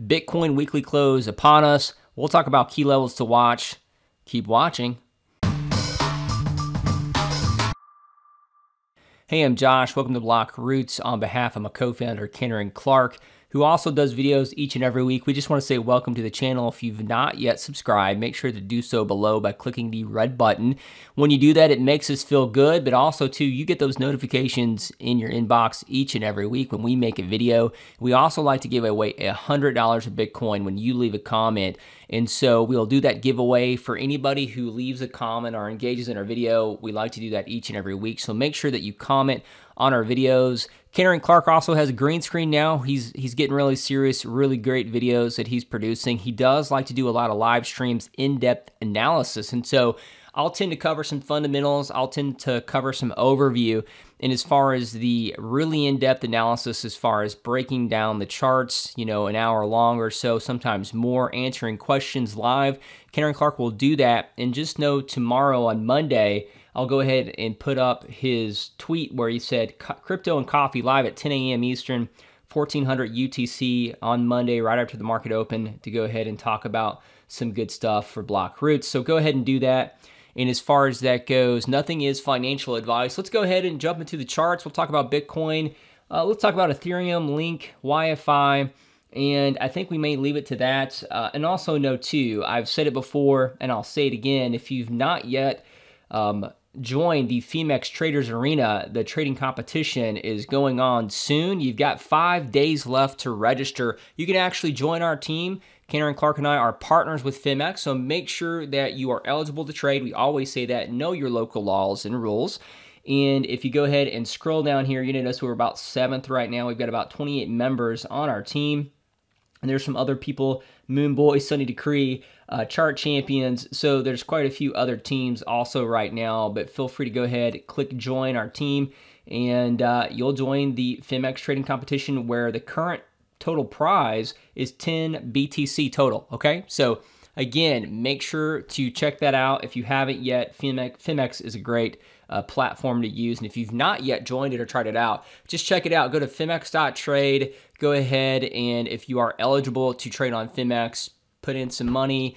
Bitcoin weekly close upon us. We'll talk about key levels to watch. Keep watching. Hey, I'm Josh. Welcome to Block Roots. On behalf of my co-founder, Cantering Clark, who also does videos each and every week, we just want to say welcome to the channel. If you've not yet subscribed, make sure to do so below by clicking the red button. When you do that, it makes us feel good, but also too, you get those notifications in your inbox each and every week when we make a video. We also like to give away $100 of Bitcoin when you leave a comment. And so we'll do that giveaway for anybody who leaves a comment or engages in our video. We like to do that each and every week. So make sure that you comment on our videos. Cantering Clark also has a green screen now. He's getting really serious, really great videos that he's producing. He does like to do a lot of live streams, in-depth analysis. And so I'll tend to cover some fundamentals. I'll tend to cover some overview. And as far as the really in-depth analysis, as far as breaking down the charts, you know, an hour long or so, sometimes more, answering questions live, Cantering Clark will do that. And just know tomorrow on Monday, I'll go ahead and put up his tweet where he said, crypto and coffee live at 10 a.m. Eastern, 1400 UTC on Monday, right after the market open, to go ahead and talk about some good stuff for Block Roots. So go ahead and do that. And as far as that goes, nothing is financial advice. Let's go ahead and jump into the charts. We'll talk about Bitcoin. Let's talk about Ethereum, Link, YFI, and I think we may leave it to that. And also note too, I've said it before and I'll say it again, if you've not yet join the Phemex Traders Arena. The trading competition is going on soon. You've got 5 days left to register. You can actually join our team. Cantering Clark and I are partners with Phemex, so make sure that you are eligible to trade. We always say that. Know your local laws and rules. And if you go ahead and scroll down here, you notice we're about 7th right now. We've got about 28 members on our team. And there's some other people, Moon Boy, Sunny Decree, Chart Champions. So there's quite a few other teams also right now, but feel free to go ahead, click join our team, and you'll join the Phemex trading competition where the current total prize is 10 BTC total, okay? So again, make sure to check that out. If you haven't yet, Phemex is a great platform to use. And if you've not yet joined it or tried it out, just check it out. Go to Phemex.trade. Go ahead and if you are eligible to trade on Phemex, put in some money,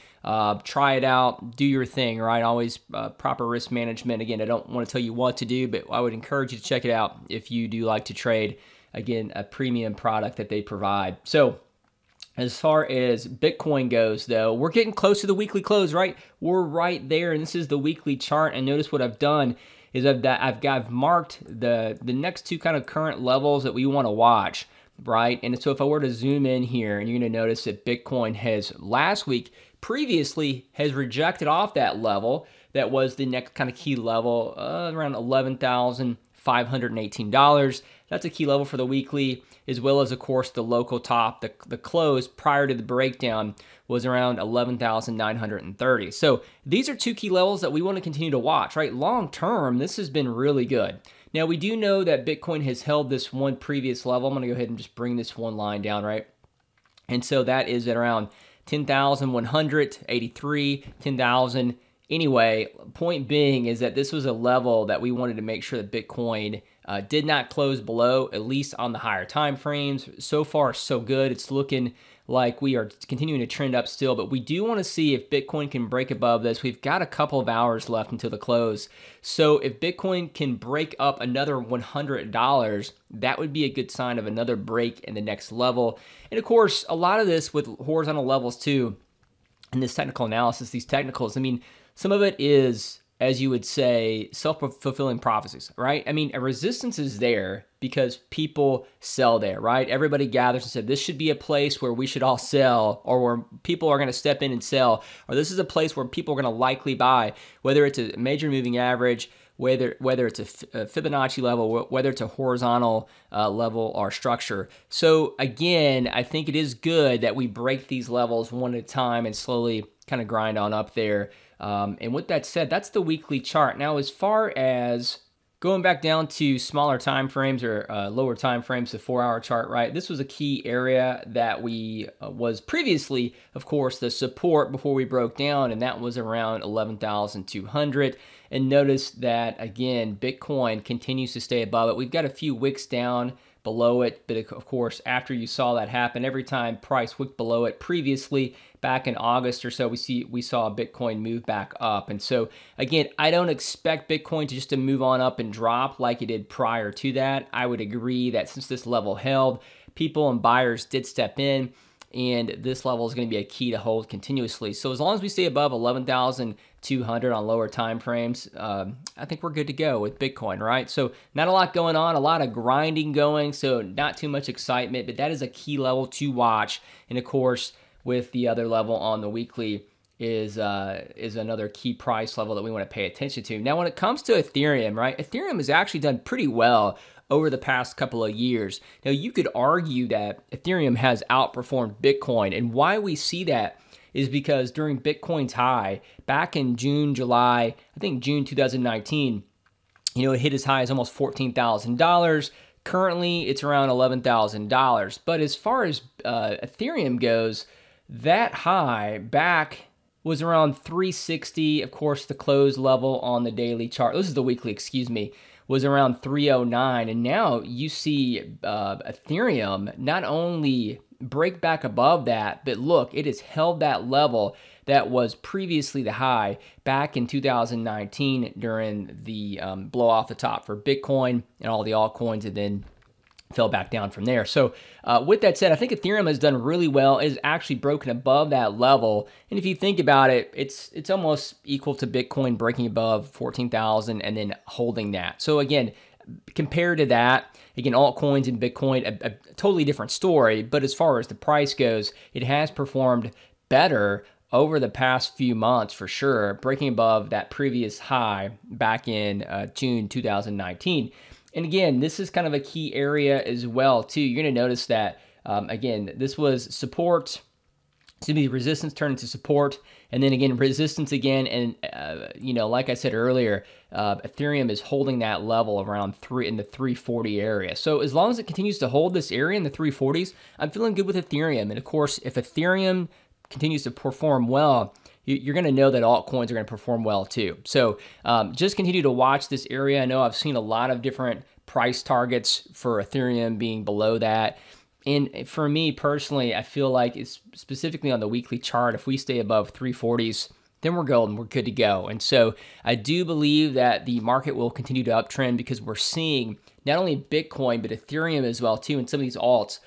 try it out, do your thing, right? Always proper risk management. Again, I don't want to tell you what to do, but I would encourage you to check it out if you do like to trade. Again, a premium product that they provide. So as far as Bitcoin goes, though, we're getting close to the weekly close, right? We're right there, and this is the weekly chart. And notice what I've done is I've marked the next two kind of current levels that we want to watch, right? And so if I were to zoom in here, and you're going to notice that Bitcoin has last week previously has rejected off that level that was the next kind of key level around $11,518. That's a key level for the weekly, as well as, of course, the local top. The close prior to the breakdown was around 11,930. So these are two key levels that we want to continue to watch, right? Long term, this has been really good. Now, we do know that Bitcoin has held this one previous level. I'm going to go ahead and just bring this one line down, right? And so that is at around 10,183, 10,000. Anyway, point being is that this was a level that we wanted to make sure that Bitcoin did not close below, at least on the higher time frames. So far, so good. It's looking like we are continuing to trend up still, but we do want to see if Bitcoin can break above this. We've got a couple of hours left until the close. So if Bitcoin can break up another $100, that would be a good sign of another break in the next level. And of course, a lot of this with horizontal levels too, in this technical analysis, these technicals, I mean, some of it is, as you would say, self-fulfilling prophecies, right? I mean, a resistance is there because people sell there, right? Everybody gathers and said, this should be a place where we should all sell, or where people are going to step in and sell, or this is a place where people are going to likely buy, whether it's a major moving average, whether it's a Fibonacci level, whether it's a horizontal level or structure. So again, I think it is good that we break these levels one at a time and slowly kind of grind on up there. And with that said, that's the weekly chart. Now, as far as going back down to smaller time frames or lower time frames, the 4-hour chart, right? This was a key area that we was previously, of course, the support before we broke down, and that was around 11,200. And notice that, again, Bitcoin continues to stay above it. We've got a few wicks down, below it. But of course, after you saw that happen, every time price wicked below it previously, back in August or so, we saw Bitcoin move back up. And so again, I don't expect Bitcoin to just move on up and drop like it did prior to that. I would agree that since this level held, people and buyers did step in, and this level is going to be a key to hold continuously. So as long as we stay above 11,200 on lower time frames, I think we're good to go with Bitcoin, right? So not a lot going on, a lot of grinding going, so not too much excitement, but that is a key level to watch. And of course, with the other level on the weekly is another key price level that we want to pay attention to. Now, when it comes to Ethereum, right, Ethereum has actually done pretty well over the past couple of years. Now, you could argue that Ethereum has outperformed Bitcoin, and why we see that is because during Bitcoin's high back in June, July, I think June 2019, you know, it hit as high as almost $14,000. Currently, it's around $11,000. But as far as Ethereum goes, that high back was around 360. Of course, the close level on the daily chart, this is the weekly, excuse me, was around 309, and now you see Ethereum not only break back above that, but look, it has held that level that was previously the high back in 2019 during the blow off the top for Bitcoin and all the altcoins, and then fell back down from there. So with that said, I think Ethereum has done really well. It has actually broken above that level. And if you think about it, it's almost equal to Bitcoin breaking above 14,000 and then holding that. So again, compared to that, again, altcoins and Bitcoin, a totally different story. But as far as the price goes, it has performed better over the past few months for sure, breaking above that previous high back in June 2019. And again, this is kind of a key area as well, too. You're going to notice that, again, this was support, excuse me, resistance turned into support, and then again, resistance again. And, you know, like I said earlier, Ethereum is holding that level around in the 340 area. So as long as it continues to hold this area in the 340s, I'm feeling good with Ethereum. And of course, if Ethereum continues to perform well, you're going to know that altcoins are going to perform well too. So just continue to watch this area. I know I've seen a lot of different price targets for Ethereum being below that. And for me personally, I feel like it's specifically on the weekly chart. If we stay above 340s, then we're golden. We're good to go. And so I do believe that the market will continue to uptrend because we're seeing not only Bitcoin, but Ethereum as well too. And some of these alts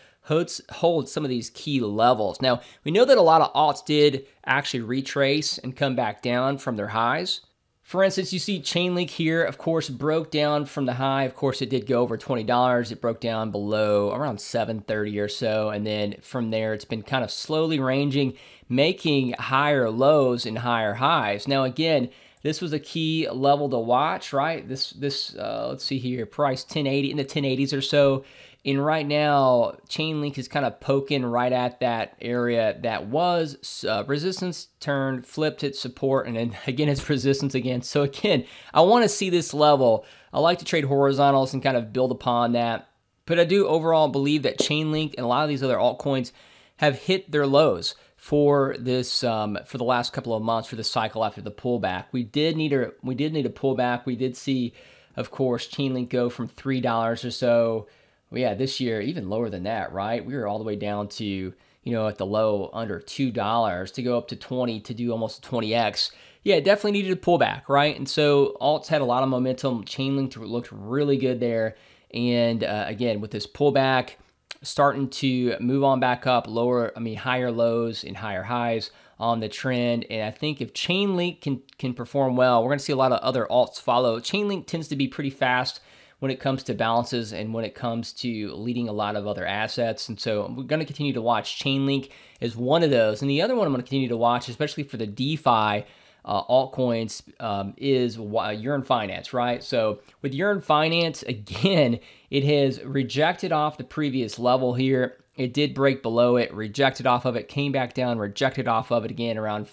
hold some of these key levels. Now, we know that a lot of alts did actually retrace and come back down from their highs. For instance, you see Chainlink here, of course, broke down from the high. Of course, it did go over $20. It broke down below around $7.30 or so. And then from there, it's been kind of slowly ranging, making higher lows and higher highs. Now, again, this was a key level to watch, right? This let's see here, price 1080 in the 1080s or so. And right now, Chainlink is kind of poking right at that area that was resistance, turned, flipped its support, and then again, it's resistance again. So again, I want to see this level. I like to trade horizontals and kind of build upon that. But I do overall believe that Chainlink and a lot of these other altcoins have hit their lows for this for the last couple of months for this cycle after the pullback. We did need a pullback. We did see, of course, Chainlink go from $3 or so. Yeah, this year, even lower than that, right? We were all the way down to, you know, at the low under $2 to go up to 20 to do almost 20x. Yeah, it definitely needed a pullback, right? And so alts had a lot of momentum. Chainlink looked really good there. And again, with this pullback, starting to move on back up, higher lows and higher highs on the trend. And I think if Chainlink can perform well, we're going to see a lot of other alts follow. Chainlink tends to be pretty fast when it comes to balances and when it comes to leading a lot of other assets. And so we're going to continue to watch Chainlink as one of those. And the other one I'm going to continue to watch, especially for the DeFi altcoins, is Yearn Finance, right? So with Yearn Finance, again, it has rejected off the previous level here. It did break below it, rejected off of it, came back down, rejected off of it again around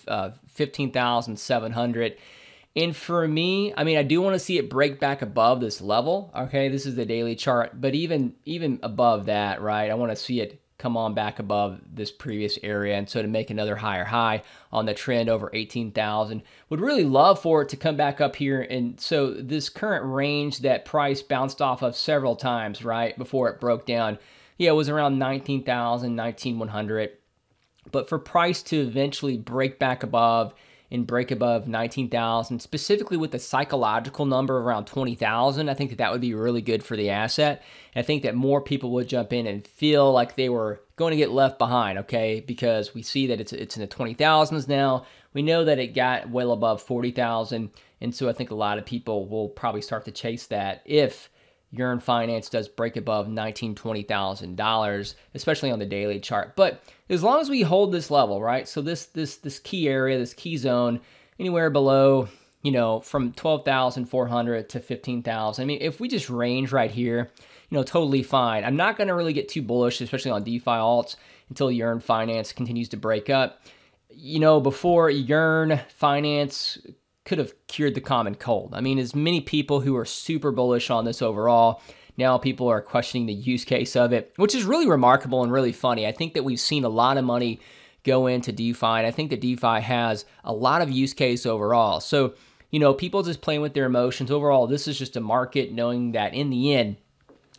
15,700. And for me, I mean, I do want to see it break back above this level. Okay, this is the daily chart, but even above that, right? I want to see it come on back above this previous area. And so to make another higher high on the trend over 18,000, would really love for it to come back up here. And so this current range that price bounced off of several times, right, before it broke down, yeah, it was around 19,000, 19,100. But for price to eventually break back above and break above 19,000, specifically with the psychological number around 20,000, I think that that would be really good for the asset. And I think that more people would jump in and feel like they were going to get left behind, okay? Because we see that it's in the 20,000s now. We know that it got well above 40,000. And so I think a lot of people will probably start to chase that if Yearn Finance does break above $19,000, $20,000, especially on the daily chart. But as long as we hold this level, right? So this key area, this key zone, anywhere below, you know, from 12,400 to 15,000. I mean, if we just range right here, you know, totally fine. I'm not going to really get too bullish, especially on DeFi alts, until Yearn Finance continues to break up. You know, before Yearn Finance could have cured the common cold. I mean, as many people who are super bullish on this overall, now people are questioning the use case of it, which is really remarkable and really funny. I think that we've seen a lot of money go into DeFi, and I think that DeFi has a lot of use case overall. So, you know, people just playing with their emotions. Overall, this is just a market, knowing that in the end,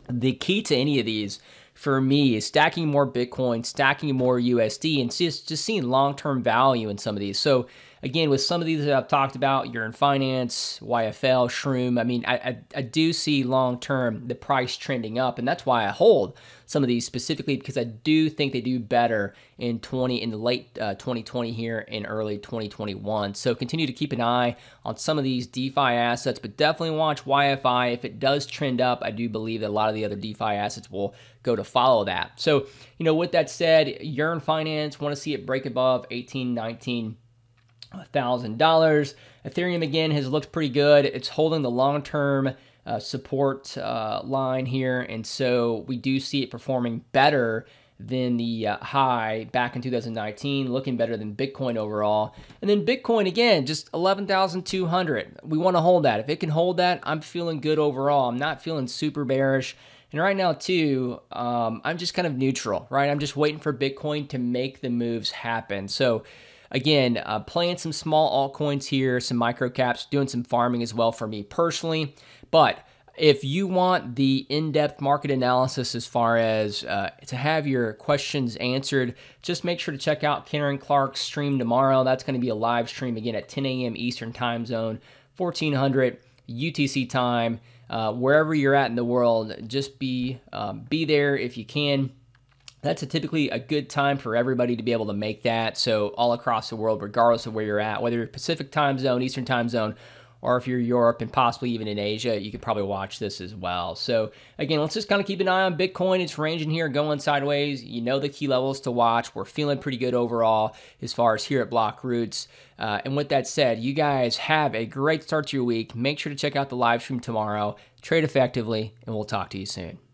the key to any of these for me is stacking more Bitcoin, stacking more USD, and just seeing long-term value in some of these. So again, with some of these that I've talked about, Yearn Finance, YFL, Shroom, I mean, I do see long-term the price trending up, and that's why I hold some of these specifically, because I do think they do better in late 2020 here in early 2021. So continue to keep an eye on some of these DeFi assets, but definitely watch YFI. If it does trend up, I do believe that a lot of the other DeFi assets will go to follow that. So, you know, with that said, Yearn Finance, want to see it break above $18,000, $19,000. Ethereum again has looked pretty good. It's holding the long-term support line here, and so we do see it performing better than the high back in 2019, looking better than Bitcoin overall. And then Bitcoin again, just 11,200. We want to hold that. If it can hold that, I'm feeling good overall. I'm not feeling super bearish. And right now too, I'm just kind of neutral, right? I'm just waiting for Bitcoin to make the moves happen. So again, playing some small altcoins here, some micro caps, doing some farming as well for me personally. But if you want the in-depth market analysis as far as to have your questions answered, just make sure to check out Cantering Clark's stream tomorrow. That's going to be a live stream again at 10 a.m. Eastern time zone, 1400 UTC time. Wherever you're at in the world, just be there if you can. That's typically a good time for everybody to be able to make that. So all across the world, regardless of where you're at, whether you're Pacific time zone, Eastern time zone, or if you're Europe and possibly even in Asia, you could probably watch this as well. So again, let's just kind of keep an eye on Bitcoin. It's ranging here, going sideways. You know the key levels to watch. We're feeling pretty good overall as far as here at Block Roots. And with that said, you guys have a great start to your week. Make sure to check out the live stream tomorrow. Trade effectively, and we'll talk to you soon.